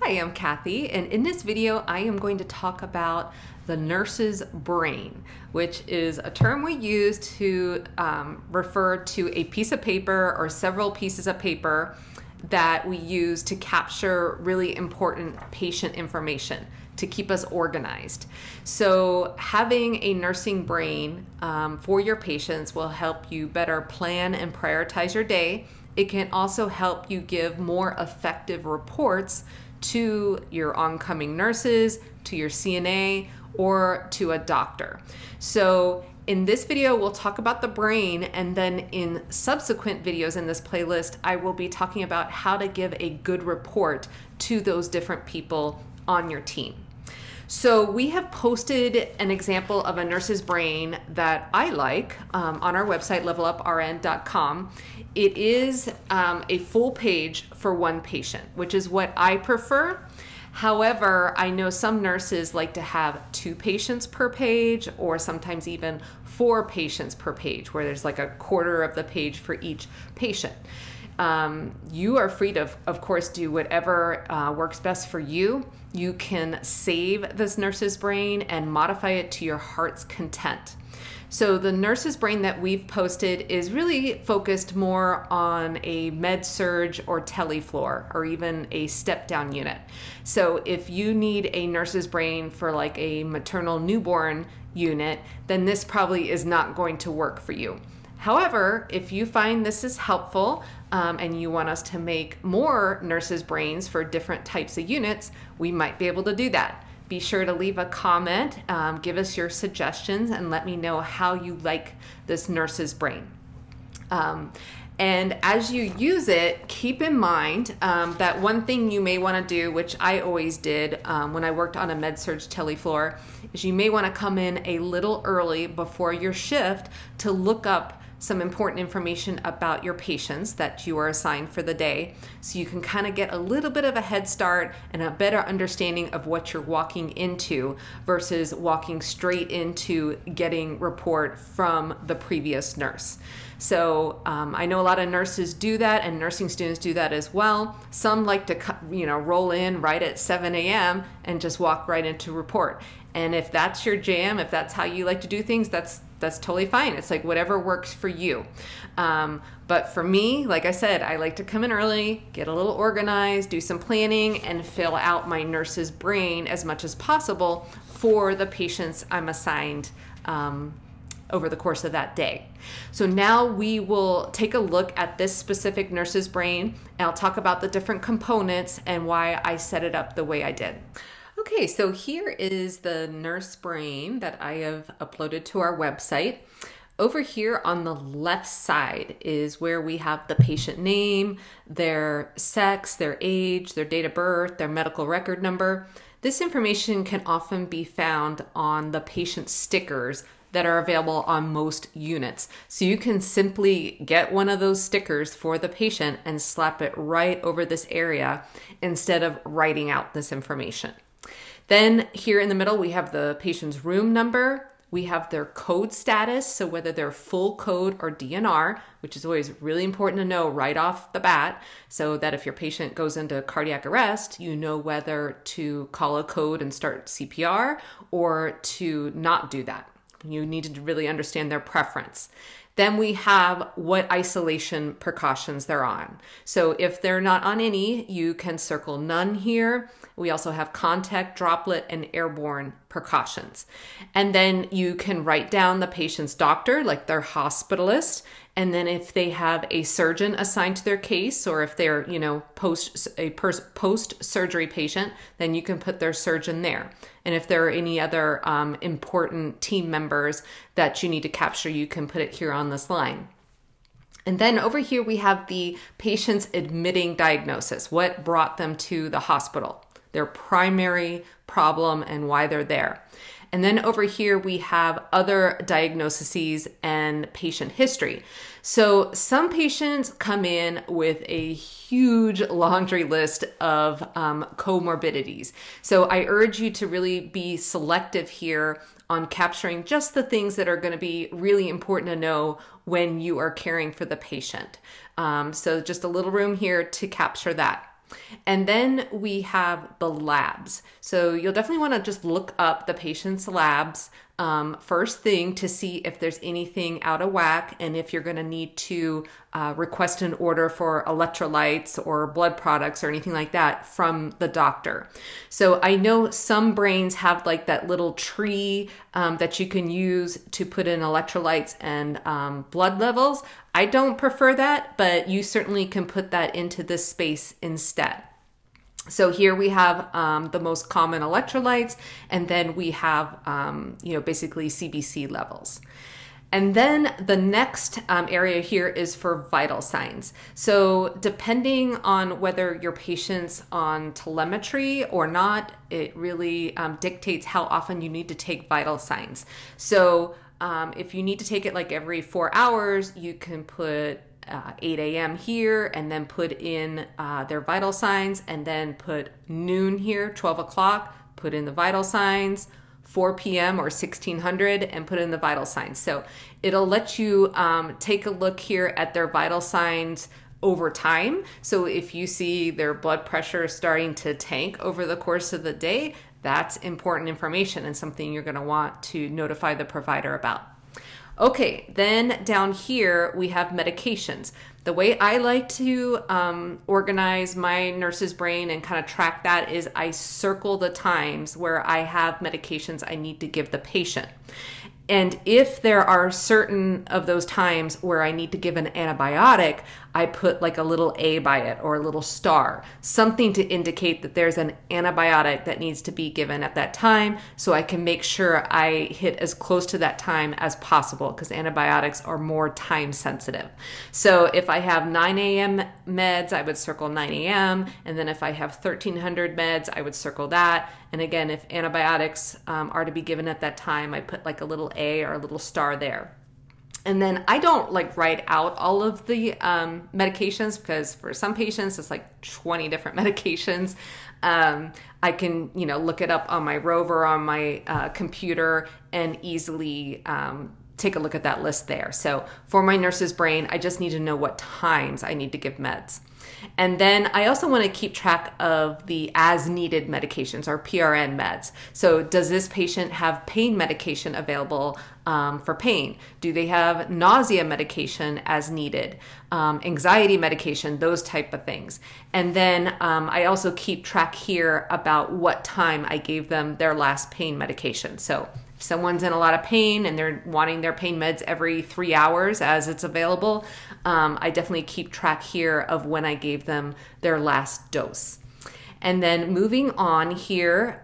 Hi, I'm Kathy, and in this video I am going to talk about the nurse's brain, which is a term we use to refer to a piece of paper or several pieces of paper that we use to capture really important patient information to keep us organized. So having a nursing brain for your patients will help you better plan and prioritize your day. It can also help you give more effective reports to your oncoming nurses, to your CNA, or to a doctor. So in this video, we'll talk about the brain, and then in subsequent videos in this playlist, I will be talking about how to give a good report to those different people on your team. So we have posted an example of a nurse's brain that I like on our website, leveluprn.com. It is a full page for one patient, which is what I prefer. However, I know some nurses like to have 2 patients per page, or sometimes even 4 patients per page, where there's like a quarter of the page for each patient. You are free to, of course, do whatever works best for you. You can save this nurse's brain and modify it to your heart's content. So the nurse's brain that we've posted is really focused more on a med-surg or tele floor, or even a step-down unit. So if you need a nurse's brain for like a maternal newborn unit, then this probably is not going to work for you. However, if you find this is helpful and you want us to make more nurses' brains for different types of units, we might be able to do that. Be sure to leave a comment, give us your suggestions, and let me know how you like this nurse's brain. And as you use it, keep in mind that one thing you may want to do, which I always did when I worked on a med-surg tele floor, is you may want to come in a little early before your shift to look up some important information about your patients that you are assigned for the day, so you can kind of get a little bit of a head start and a better understanding of what you're walking into versus walking straight into getting report from the previous nurse. So I know a lot of nurses do that, and nursing students do that as well. Some like to, you know, roll in right at 7 a.m. and just walk right into report. And if that's your jam, if that's how you like to do things, that's totally fine. It's like whatever works for you. But for me, like I said, I like to come in early, get a little organized, do some planning, and fill out my nurse's brain as much as possible for the patients I'm assigned over the course of that day. So now we will take a look at this specific nurse's brain, and I'll talk about the different components and why I set it up the way I did. Okay, so here is the nurse brain that I have uploaded to our website. Over here on the left side is where we have the patient name, their sex, their age, their date of birth, their medical record number. This information can often be found on the patient stickers that are available on most units. So you can simply get one of those stickers for the patient and slap it right over this area instead of writing out this information. Then here in the middle, we have the patient's room number. We have their code status, so whether they're full code or DNR, which is always really important to know right off the bat, so that if your patient goes into cardiac arrest, you know whether to call a code and start CPR or to not do that. You need to really understand their preference. Then we have what isolation precautions they're on. So if they're not on any, you can circle none here. We also have contact, droplet, and airborne precautions. And then you can write down the patient's doctor, like their hospitalist, and then if they have a surgeon assigned to their case, or if they're, you know, post-surgery patient, then you can put their surgeon there. And if there are any other important team members that you need to capture, you can put it here on this line. And then over here, we have the patient's admitting diagnosis, what brought them to the hospital, their primary problem, and why they're there. And then over here, we have other diagnoses and patient history. So some patients come in with a huge laundry list of comorbidities. So I urge you to really be selective here on capturing just the things that are going to be really important to know when you are caring for the patient. So just a little room here to capture that. And then we have the labs. So you'll definitely want to just look up the patient's labs first thing to see if there's anything out of whack and if you're going to need to request an order for electrolytes or blood products or anything like that from the doctor. So I know some brains have like that little tree that you can use to put in electrolytes and blood levels. I don't prefer that, but you certainly can put that into this space instead. So here we have the most common electrolytes, and then we have, you know, basically CBC levels. And then the next area here is for vital signs. So depending on whether your patient's on telemetry or not, it really dictates how often you need to take vital signs. So if you need to take it like every 4 hours, you can put 8 a.m. here and then put in their vital signs, and then put noon here, 12 o'clock, put in the vital signs, 4 p.m. or 1600 and put in the vital signs. So it'll let you take a look here at their vital signs over time. So if you see their blood pressure starting to tank over the course of the day, that's important information and something you're going to want to notify the provider about. Okay, then down here we have medications. The way I like to organize my nurse's brain and kind of track that is I circle the times where I have medications I need to give the patient. And if there are certain of those times where I need to give an antibiotic, I put like a little A by it or a little star, something to indicate that there's an antibiotic that needs to be given at that time, so I can make sure I hit as close to that time as possible, because antibiotics are more time sensitive. So if I have 9 a.m. meds, I would circle 9 a.m. And then if I have 1300 meds, I would circle that. And again, if antibiotics are to be given at that time, I put like a little A or a little star there. And then I don't like write out all of the medications, because for some patients it's like 20 different medications. I can, you know, look it up on my Rover on my computer and easily take a look at that list there. So for my nurse's brain, I just need to know what times I need to give meds. And then I also want to keep track of the as-needed medications, or PRN meds. So does this patient have pain medication available for pain? Do they have nausea medication as needed? Anxiety medication, those type of things. And then I also keep track here about what time I gave them their last pain medication. So if someone's in a lot of pain and they're wanting their pain meds every 3 hours as it's available, I definitely keep track here of when I gave them their last dose. And then moving on here,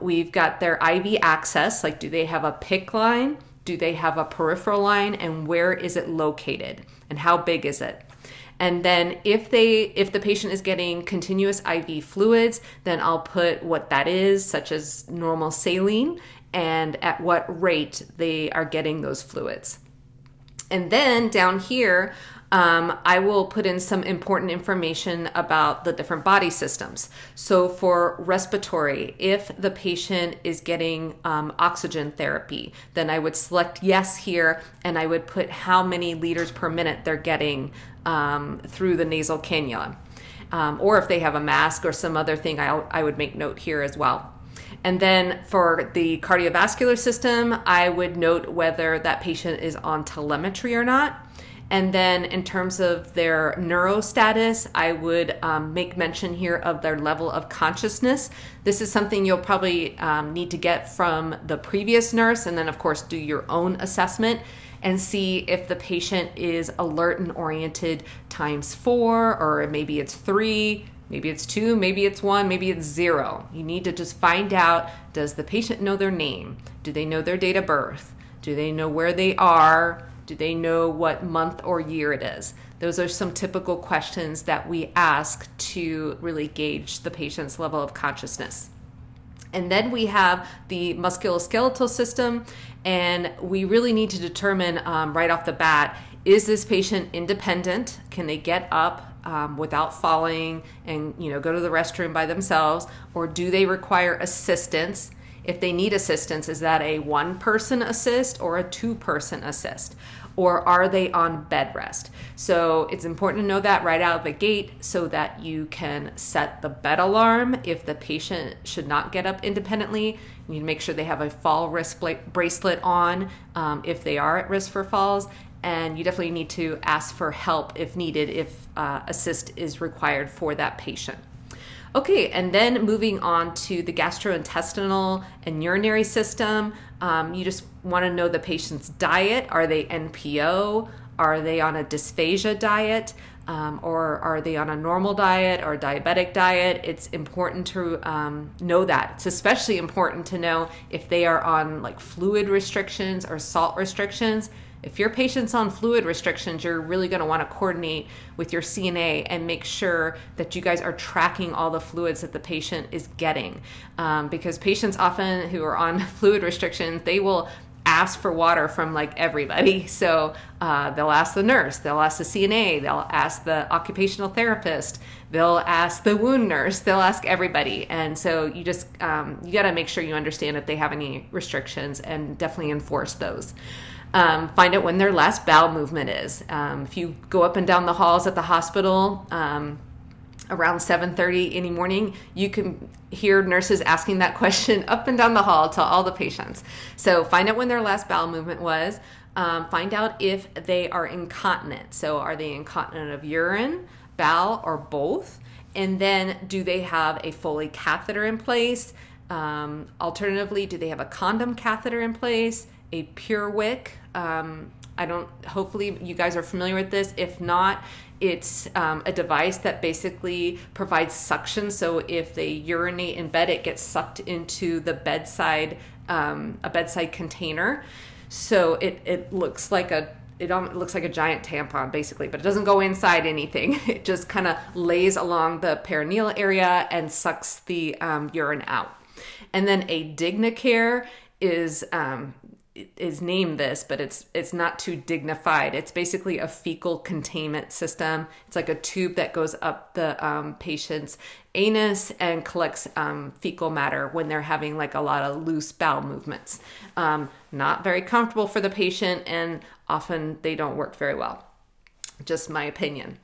we've got their IV access, like do they have a PICC line? Do they have a peripheral line, and where is it located and how big is it? And then if the patient is getting continuous IV fluids, then I'll put what that is, such as normal saline, and at what rate they are getting those fluids. And then down here, I will put in some important information about the different body systems. So for respiratory, if the patient is getting oxygen therapy, then I would select yes here, and I would put how many liters per minute they're getting through the nasal cannula. Or if they have a mask or some other thing, I would make note here as well. And then for the cardiovascular system, I would note whether that patient is on telemetry or not. And then in terms of their neuro status, I would make mention here of their level of consciousness. This is something you'll probably need to get from the previous nurse, and then of course do your own assessment and see if the patient is alert and oriented ×4, or maybe it's 3. Maybe it's 2, maybe it's 1, maybe it's 0. You need to just find out, does the patient know their name? Do they know their date of birth? Do they know where they are? Do they know what month or year it is? Those are some typical questions that we ask to really gauge the patient's level of consciousness. And then we have the musculoskeletal system, and we really need to determine right off the bat, is this patient independent? Can they get up without falling and, you know, go to the restroom by themselves, or do they require assistance? If they need assistance, is that a one-person assist or a two-person assist? or are they on bed rest? So it's important to know that right out of the gate so that you can set the bed alarm if the patient should not get up independently. You need to make sure they have a fall risk bracelet on if they are at risk for falls. And you definitely need to ask for help if needed, if assist is required for that patient. Okay, and then moving on to the gastrointestinal and urinary system, you just want to know the patient's diet. Are they NPO? Are they on a dysphagia diet? Or are they on a normal diet or diabetic diet? It's important to know that. It's especially important to know if they are on like fluid restrictions or salt restrictions. If your patient's on fluid restrictions, you're really going to want to coordinate with your CNA and make sure that you guys are tracking all the fluids that the patient is getting. Because patients often who are on fluid restrictions, they will ask for water from like everybody. So they'll ask the nurse, they'll ask the CNA, they'll ask the occupational therapist, they'll ask the wound nurse, they'll ask everybody. And so you just, you got to make sure you understand if they have any restrictions and definitely enforce those. Find out when their last bowel movement is. If you go up and down the halls at the hospital around 7:30 in the morning, you can hear nurses asking that question up and down the hall to all the patients. So find out when their last bowel movement was. Find out if they are incontinent. So are they incontinent of urine, bowel, or both? And then do they have a Foley catheter in place? Alternatively, do they have a condom catheter in place? A Purewick. Hopefully you guys are familiar with this. If not, it's a device that basically provides suction. So if they urinate in bed, it gets sucked into the bedside, a bedside container. So it looks like it looks like a giant tampon basically, but it doesn't go inside anything. It just kind of lays along the perineal area and sucks the urine out. And then a DigniCare is named this, but it's not too dignified. It's basically a fecal containment system. It's like a tube that goes up the patient's anus and collects fecal matter when they're having like a lot of loose bowel movements. Not very comfortable for the patient, and often they don't work very well. Just my opinion.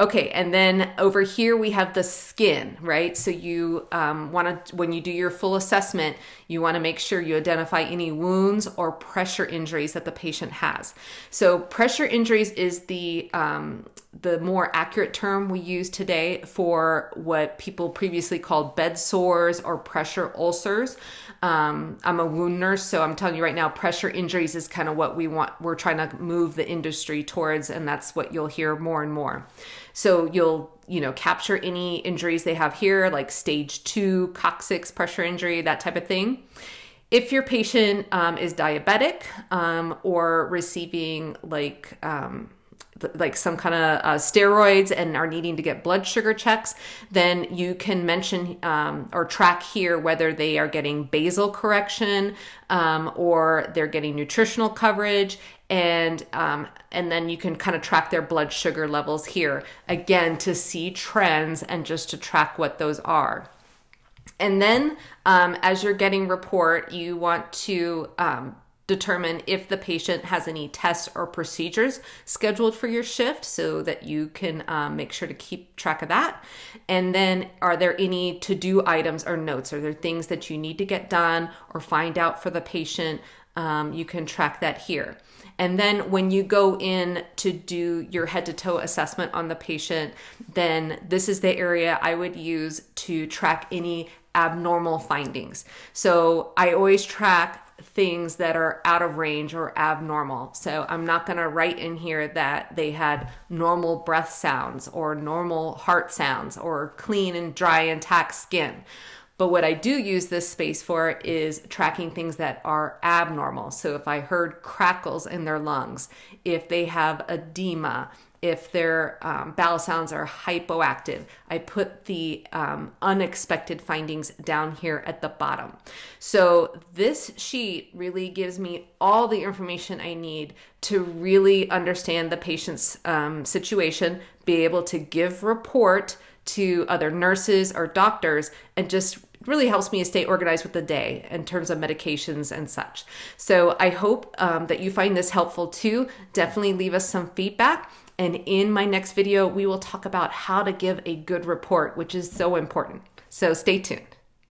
Okay, and then over here we have the skin, right? So you want to, when you do your full assessment, you want to make sure you identify any wounds or pressure injuries that the patient has. So pressure injuries is the more accurate term we use today for what people previously called bed sores or pressure ulcers. I'm a wound nurse, so I'm telling you right now, pressure injuries is kind of what we're trying to move the industry towards, and that's what you'll hear more and more. So you'll, capture any injuries they have here, like stage 2 coccyx pressure injury, that type of thing. If your patient is diabetic or receiving like some kind of steroids and are needing to get blood sugar checks, then you can mention or track here whether they are getting basal correction or they're getting nutritional coverage, and then you can kind of track their blood sugar levels here, again, to see trends and just to track what those are. And then as you're getting report, you want to determine if the patient has any tests or procedures scheduled for your shift so that you can make sure to keep track of that. And then are there any to-do items or notes? Are there things that you need to get done or find out for the patient? You can track that here. And then when you go in to do your head-to-toe assessment on the patient, then this is the area I would use to track any abnormal findings. So I always track things that are out of range or abnormal. So I'm not going to write in here that they had normal breath sounds or normal heart sounds or clean and dry intact skin. But what I do use this space for is tracking things that are abnormal. So if I heard crackles in their lungs, if they have edema, if their bowel sounds are hypoactive, I put the unexpected findings down here at the bottom. So this sheet really gives me all the information I need to really understand the patient's situation, be able to give report to other nurses or doctors, and just really helps me stay organized with the day in terms of medications and such. So I hope that you find this helpful too. Definitely leave us some feedback. And in my next video, we will talk about how to give a good report, which is so important. So stay tuned.